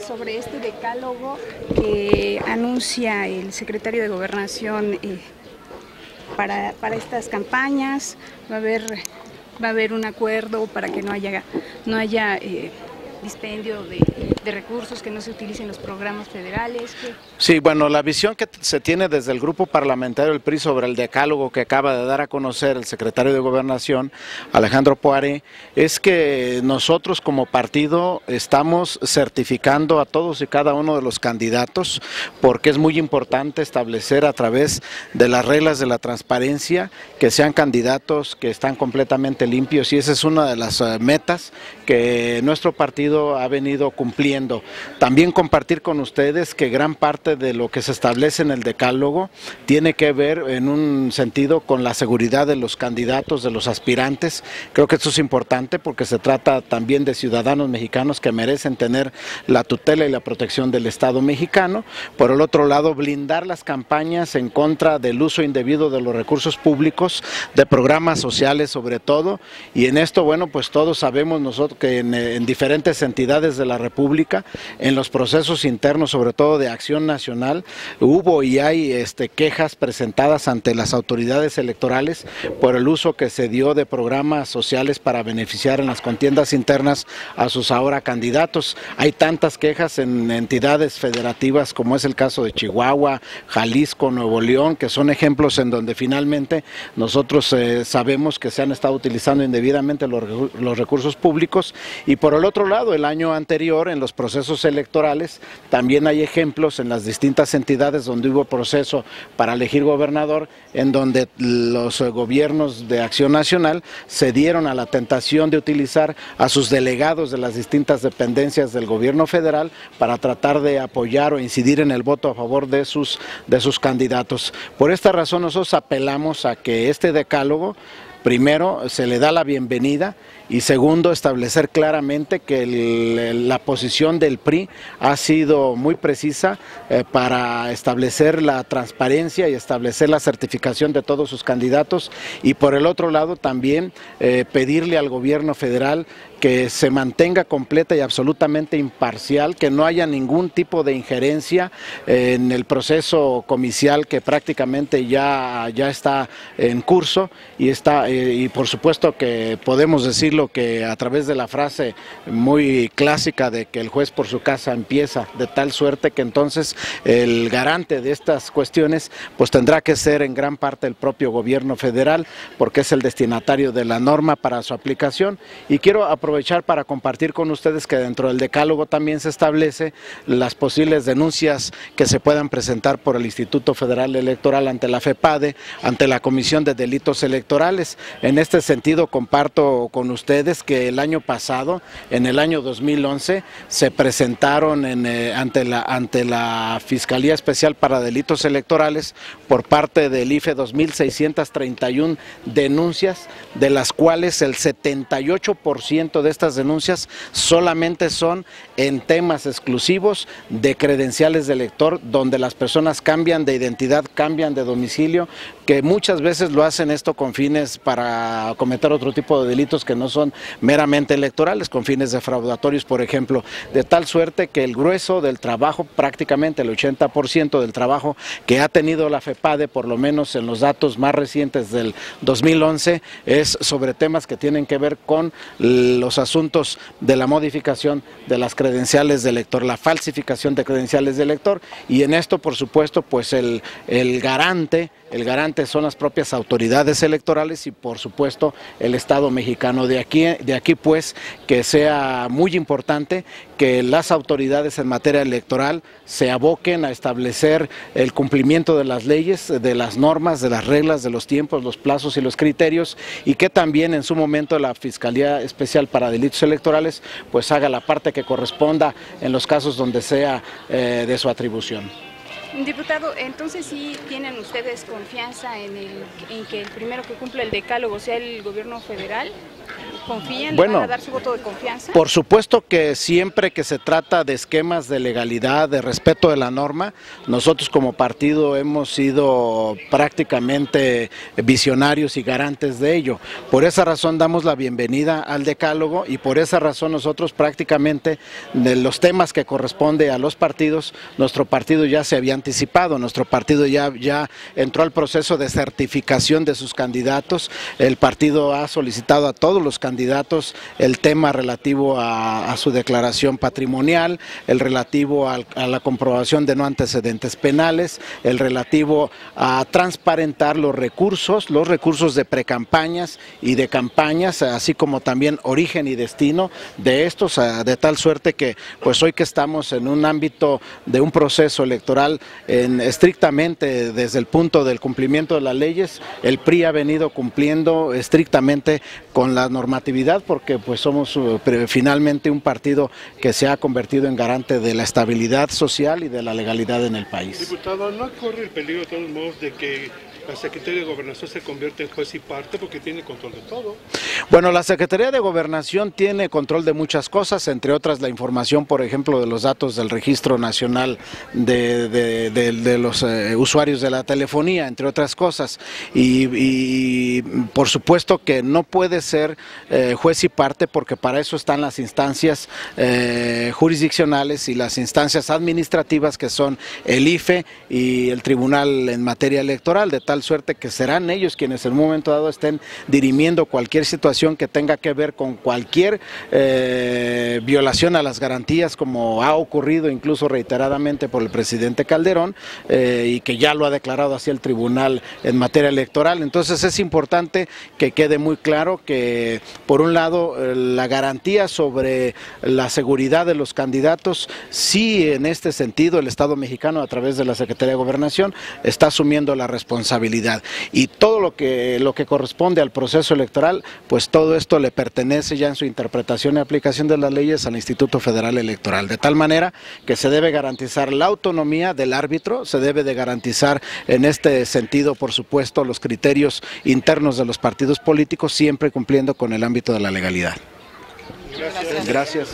sobre este decálogo que anuncia el secretario de Gobernación para estas campañas? Va a haber un acuerdo para que no haya dispendio de recursos, que no se utilicen los programas federales. Sí, bueno, la visión que se tiene desde el grupo parlamentario del PRI sobre el decálogo que acaba de dar a conocer el secretario de Gobernación, Alejandro Pueyrredón, es que nosotros como partido estamos certificando a todos y cada uno de los candidatos, porque es muy importante establecer a través de las reglas de la transparencia que sean candidatos que están completamente limpios, y esa es una de las metas que nuestro partido ha venido cumpliendo. También compartir con ustedes que gran parte de lo que se establece en el decálogo tiene que ver en un sentido con la seguridad de los candidatos, de los aspirantes. Creo que esto es importante porque se trata también de ciudadanos mexicanos que merecen tener la tutela y la protección del Estado mexicano. Por el otro lado, blindar las campañas en contra del uso indebido de los recursos públicos, de programas sociales sobre todo, y en esto, bueno, pues todos sabemos nosotros que en diferentes entidades de la República, en los procesos internos, sobre todo de Acción Nacional, hubo y hay quejas presentadas ante las autoridades electorales por el uso que se dio de programas sociales para beneficiar en las contiendas internas a sus ahora candidatos. Hay tantas quejas en entidades federativas como es el caso de Chihuahua, Jalisco, Nuevo León, que son ejemplos en donde finalmente nosotros sabemos que se han estado utilizando indebidamente los recursos públicos. Y por el otro lado, el año anterior, en los procesos electorales, también hay ejemplos en las distintas entidades donde hubo proceso para elegir gobernador, en donde los gobiernos de Acción Nacional se dieron a la tentación de utilizar a sus delegados de las distintas dependencias del gobierno federal para tratar de apoyar o incidir en el voto a favor de sus candidatos. Por esta razón nosotros apelamos a que este decálogo, primero, se le da la bienvenida, y segundo, establecer claramente que la posición del PRI ha sido muy precisa para establecer la transparencia y establecer la certificación de todos sus candidatos, y por el otro lado también pedirle al gobierno federal que se mantenga completa y absolutamente imparcial, que no haya ningún tipo de injerencia en el proceso comicial que prácticamente ya está en curso, y está y por supuesto que podemos decirlo que a través de la frase muy clásica de que el juez por su casa empieza, de tal suerte que entonces el garante de estas cuestiones pues tendrá que ser en gran parte el propio gobierno federal, porque es el destinatario de la norma para su aplicación. Y quiero aprovechar para compartir con ustedes que dentro del decálogo también se establece las posibles denuncias que se puedan presentar por el Instituto Federal Electoral ante la FEPADE, ante la Comisión de Delitos Electorales. En este sentido comparto con ustedes que el año pasado, en el año 2011, se presentaron ante la Fiscalía Especial para Delitos Electorales por parte del IFE 2,631 denuncias, de las cuales el 78% de estas denuncias solamente son en temas exclusivos de credenciales de elector, donde las personas cambian de identidad, cambian de domicilio, que muchas veces lo hacen esto con fines para cometer otro tipo de delitos que no son meramente electorales, con fines defraudatorios, por ejemplo, de tal suerte que el grueso del trabajo, prácticamente el 80% del trabajo que ha tenido la FEPADE, por lo menos en los datos más recientes del 2011, es sobre temas que tienen que ver con los asuntos de la modificación de las credenciales de elector, la falsificación de credenciales de elector, y en esto, por supuesto, pues el garante son las propias autoridades electorales y, por supuesto, el Estado mexicano. De aquí pues que sea muy importante que las autoridades en materia electoral se aboquen a establecer el cumplimiento de las leyes, de las normas, de las reglas, de los tiempos, los plazos y los criterios, y que también en su momento la Fiscalía Especial para Delitos Electorales pues haga la parte que corresponda en los casos donde sea de su atribución. Diputado, entonces sí tienen ustedes confianza en que el primero que cumpla el decálogo sea el gobierno federal. ¿Confían? Bueno, ¿van a dar su voto de confianza? Por supuesto que siempre que se trata de esquemas de legalidad, de respeto de la norma, nosotros como partido hemos sido prácticamente visionarios y garantes de ello. Por esa razón damos la bienvenida al decálogo y por esa razón nosotros prácticamente de los temas que corresponde a los partidos, nuestro partido ya se había anticipado, nuestro partido ya entró al proceso de certificación de sus candidatos, el partido ha solicitado a todos los candidatos el tema relativo a su declaración patrimonial, el relativo a la comprobación de no antecedentes penales, el relativo a transparentar los recursos de precampañas y de campañas, así como también origen y destino de estos, de tal suerte que pues hoy que estamos en un ámbito de un proceso electoral estrictamente desde el punto del cumplimiento de las leyes, el PRI ha venido cumpliendo estrictamente con la normatividad porque pues somos finalmente un partido que se ha convertido en garante de la estabilidad social y de la legalidad en el país. Diputado, ¿no corre el peligro de todos modos de que la Secretaría de Gobernación se convierte en juez y parte porque tiene control de todo? Bueno, la Secretaría de Gobernación tiene control de muchas cosas, entre otras la información, por ejemplo, de los datos del Registro Nacional de los usuarios de la telefonía, entre otras cosas. Y por supuesto que no puede ser juez y parte porque para eso están las instancias jurisdiccionales y las instancias administrativas que son el IFE y el Tribunal en materia electoral, de tal suerte que serán ellos quienes en un momento dado estén dirimiendo cualquier situación que tenga que ver con cualquier violación a las garantías, como ha ocurrido incluso reiteradamente por el presidente Calderón y que ya lo ha declarado así el tribunal en materia electoral. Entonces es importante que quede muy claro que por un lado la garantía sobre la seguridad de los candidatos, sí en este sentido el Estado mexicano a través de la Secretaría de Gobernación está asumiendo la responsabilidad y todo lo que corresponde al proceso electoral, pues todo esto le pertenece ya en su interpretación y aplicación de las leyes al Instituto Federal Electoral, de tal manera que se debe garantizar la autonomía del árbitro, se debe de garantizar en este sentido, por supuesto, los criterios internos de los partidos políticos, siempre cumpliendo con el ámbito de la legalidad. Gracias.